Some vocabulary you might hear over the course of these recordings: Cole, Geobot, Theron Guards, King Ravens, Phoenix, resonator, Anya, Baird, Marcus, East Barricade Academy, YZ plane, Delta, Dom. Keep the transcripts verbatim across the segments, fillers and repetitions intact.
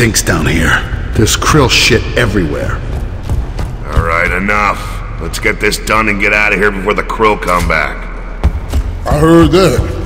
stinks down here. There's krill shit everywhere. All right, enough. Let's get this done and get out of here before the krill come back. I heard that.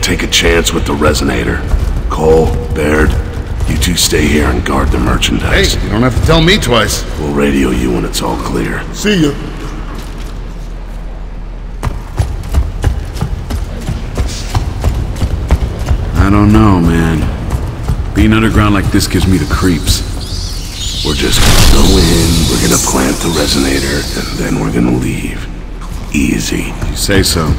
Take a chance with the resonator. Cole, Baird, you two stay here and guard the merchandise. Hey, you don't have to tell me twice. We'll radio you when it's all clear. See ya. I don't know, man. Being underground like this gives me the creeps. We're just gonna go in, we're gonna plant the resonator, and then we're gonna leave. Easy. You say so.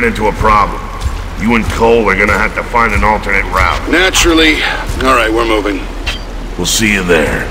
Into a problem. You and Cole are gonna have to find an alternate route. Naturally. All right, we're moving. We'll see you there.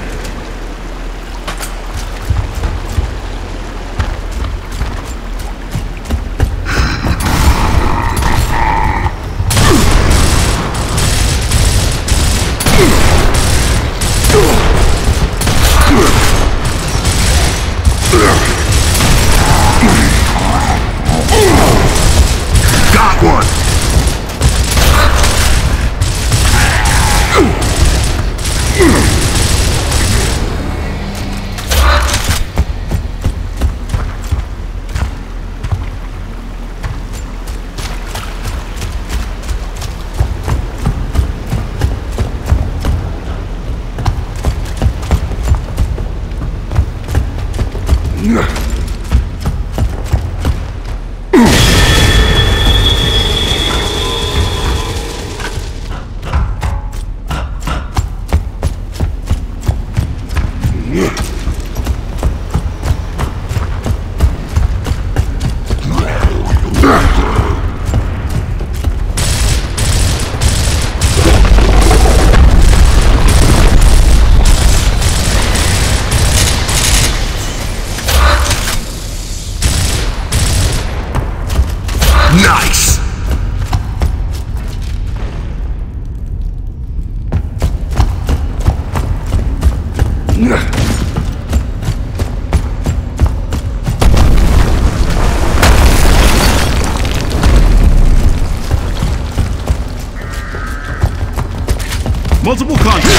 Multiple contacts.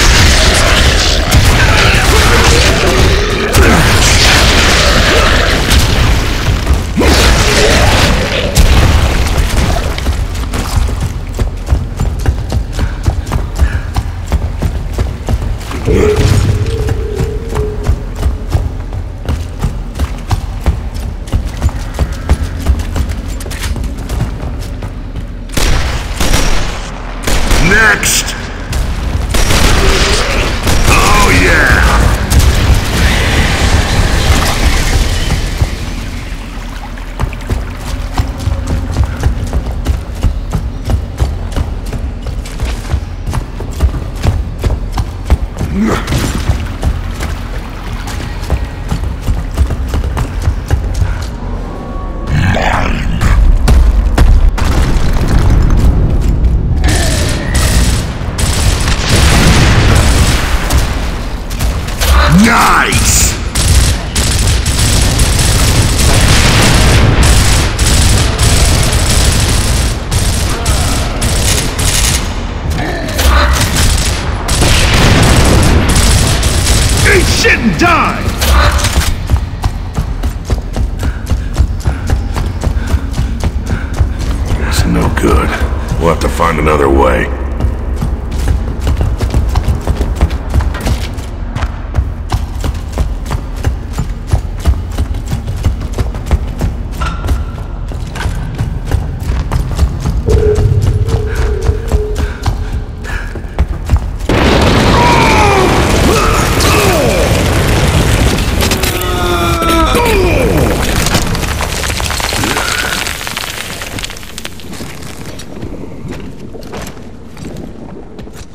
Another way.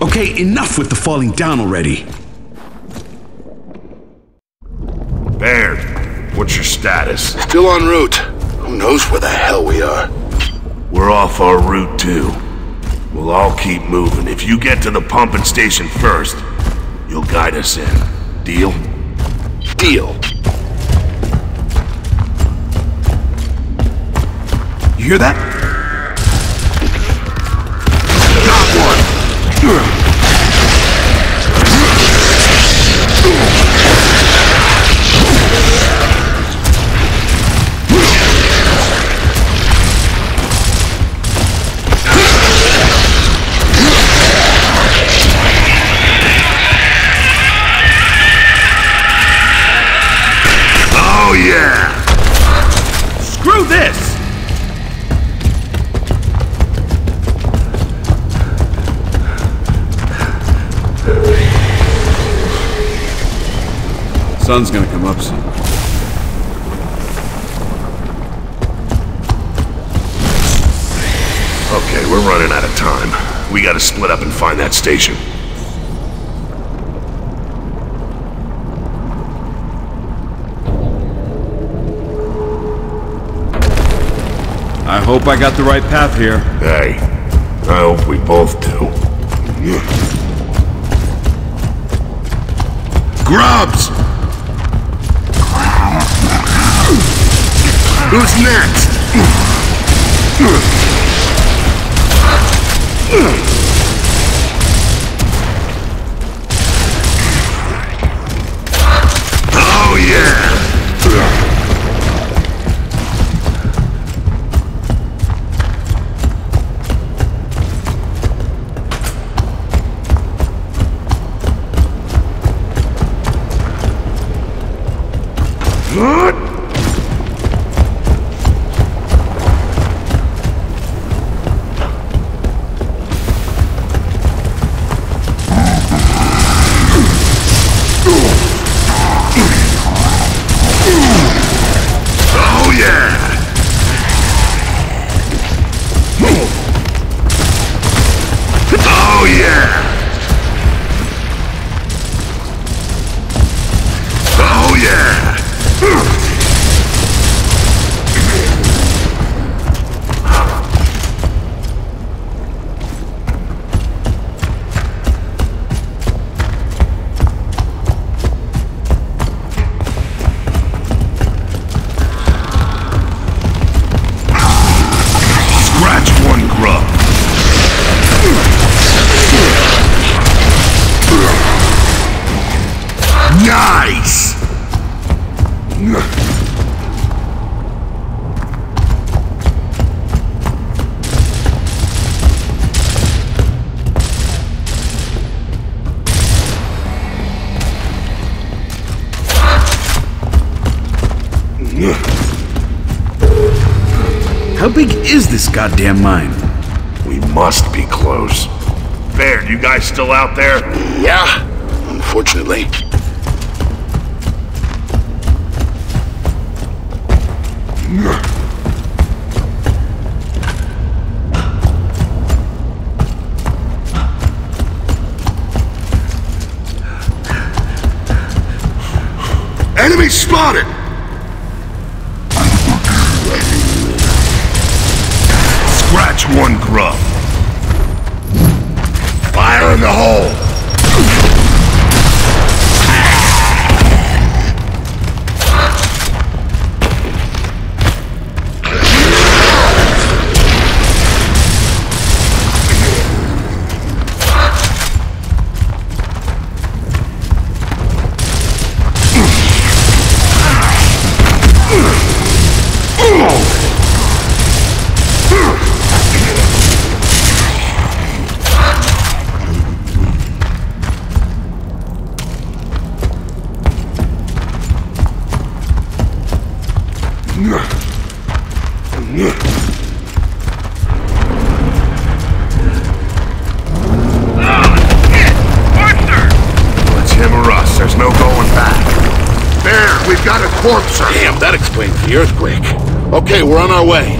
Okay, enough with the falling down already. Baird, what's your status? Still en route. Who knows where the hell we are? We're off our route too. We'll all keep moving. If you get to the pumping station first, you'll guide us in. Deal? Deal. You hear that? The sun's gonna come up soon. Okay, we're running out of time. We gotta split up and find that station. I hope I got the right path here. Hey, I hope we both do. Grubs! Who's next? Oh yeah. Good. How big is this goddamn mine? We must be close. Baird, you guys still out there? Yeah, unfortunately. Enemy spotted! Scratch one grub. Fire in the hole! Damn, that explains the earthquake. Okay, we're on our way.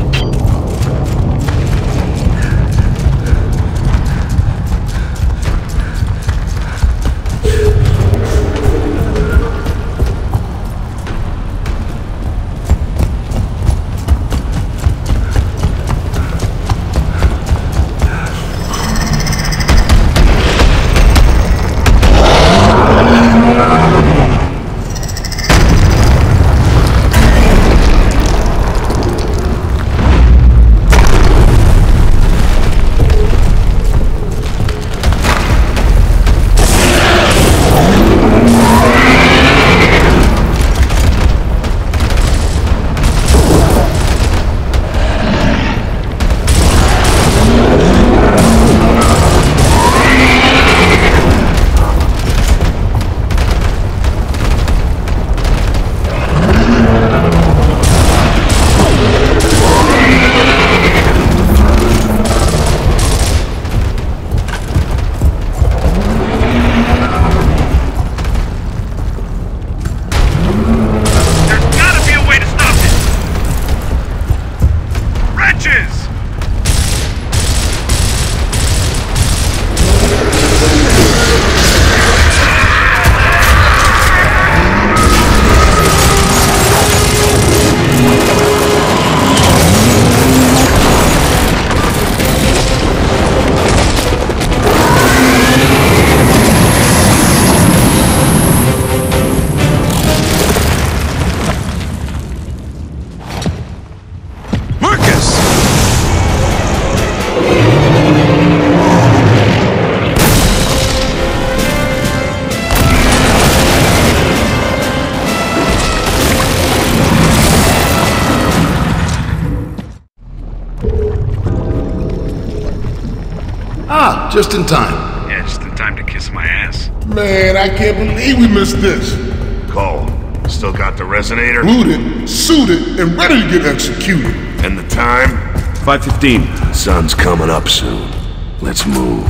Just in time. Yeah, just in time to kiss my ass. Man, I can't believe we missed this. Cole, still got the resonator? Looted, suited, and ready to get executed. And the time? five fifteen. Sun's coming up soon. Let's move.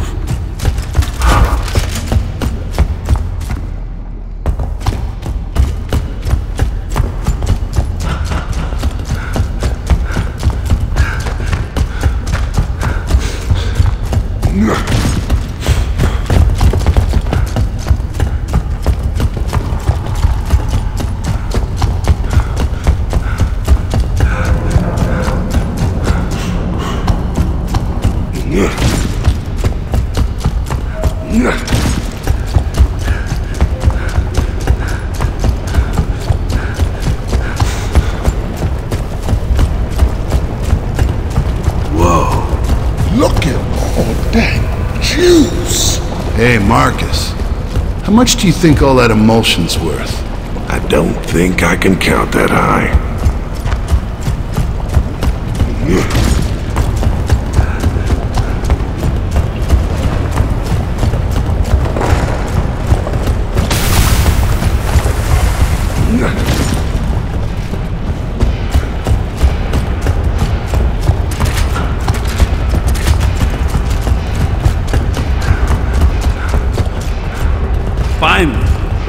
Hey, Marcus, how much do you think all that emulsion's worth? I don't think I can count that high.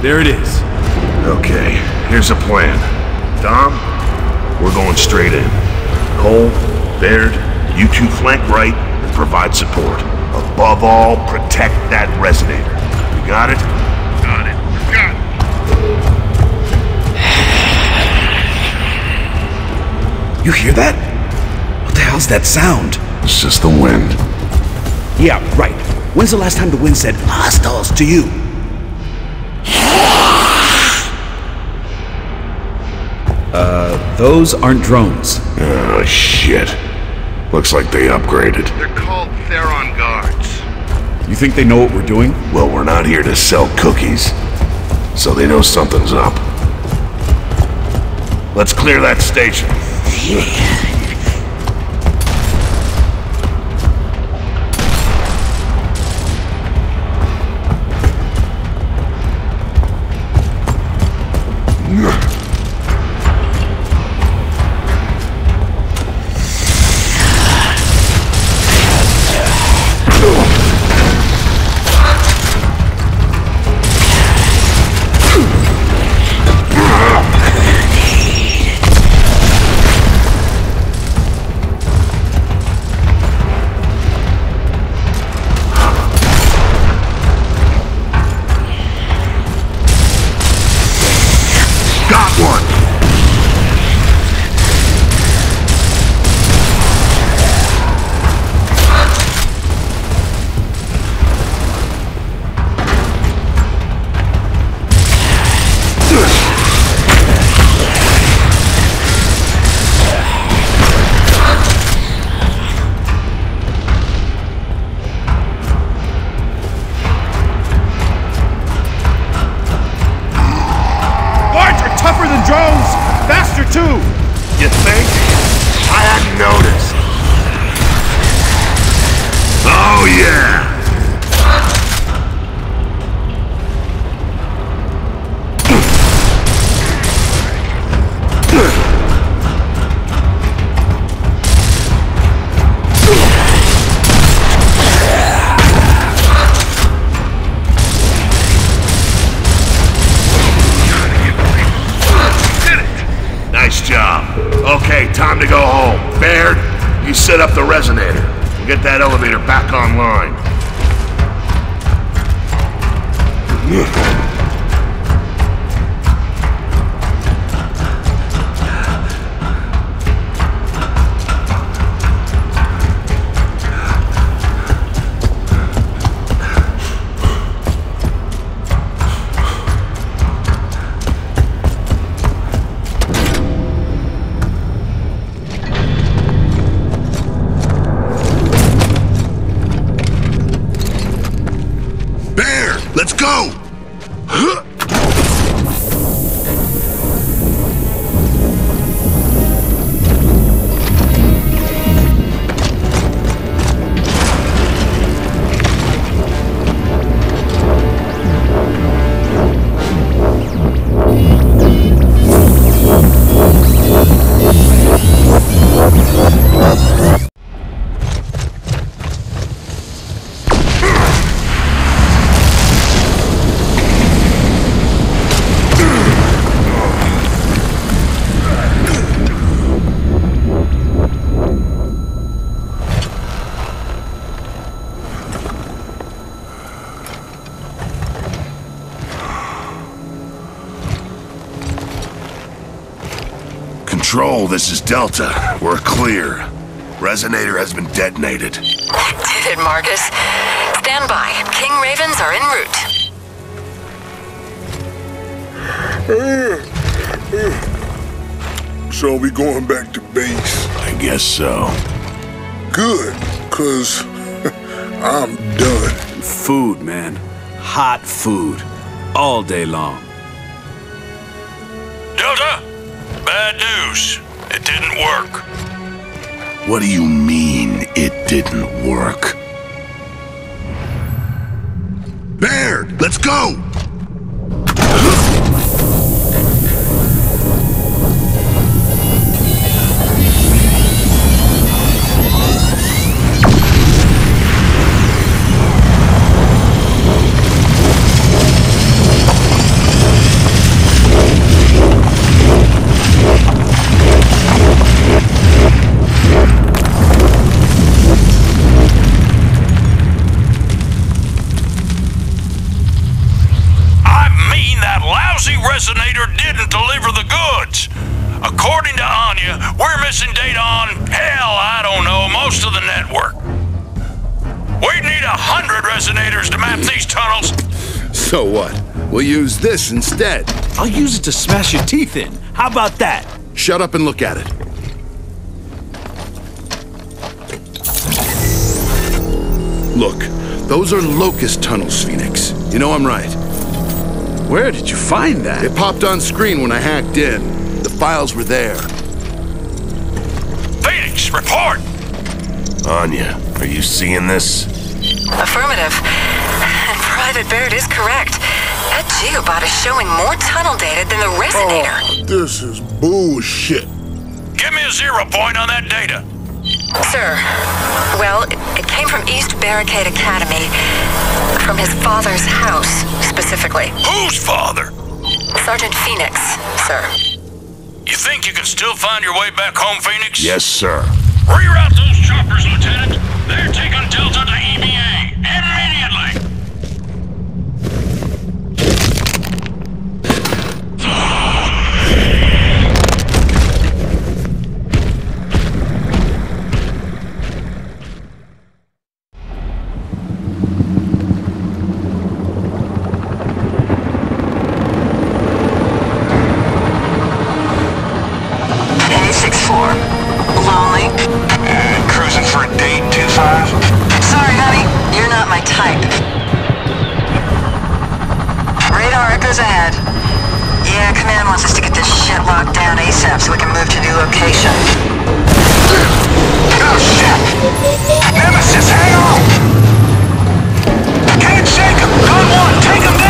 There it is. Okay, here's a plan. Dom, we're going straight in. Cole, Baird, you two flank right and provide support. Above all, protect that resonator. You got it? Got it. Got it. You hear that? What the hell's that sound? It's just the wind. Yeah, right. When's the last time the wind said hostiles to you? Uh, those aren't drones. Oh, shit. Looks like they upgraded. They're called Theron Guards. You think they know what we're doing? Well, we're not here to sell cookies. So they know something's up. Let's clear that station. Yeah. Okay, time to go home. Baird, you set up the resonator. We'll get that elevator back online. Control, this is Delta. We're clear. Resonator has been detonated. That did it, Marcus. Stand by. King Ravens are en route. So we going back to base? I guess so. Good, because I'm done. Food, man. Hot food. All day long. Delta! Bad news. It didn't work. What do you mean, it didn't work? Baird, let's go! According to Anya, we're missing data on, hell, I don't know, most of the network. We'd need a hundred resonators to map these tunnels. So what? We'll use this instead. I'll use it to smash your teeth in. How about that? Shut up and look at it. Look, those are locust tunnels, Phoenix. You know I'm right. Where did you find that? It popped on screen when I hacked in. The files were there. Phoenix, report! Anya, are you seeing this? Affirmative. And Private Baird is correct. That Geobot is showing more tunnel data than the resonator. Oh, this is bullshit. Give me a zero point on that data. Sir, well, it came from East Barricade Academy. From his father's house, specifically. Whose father? Sergeant Phoenix, sir. You think you can still find your way back home, Phoenix? Yes, sir. Reroute those choppers, Lieutenant. They're taking Delta to E B A. Immediately! Nemesis, hang on! I can't shake him! Gun one, take him down!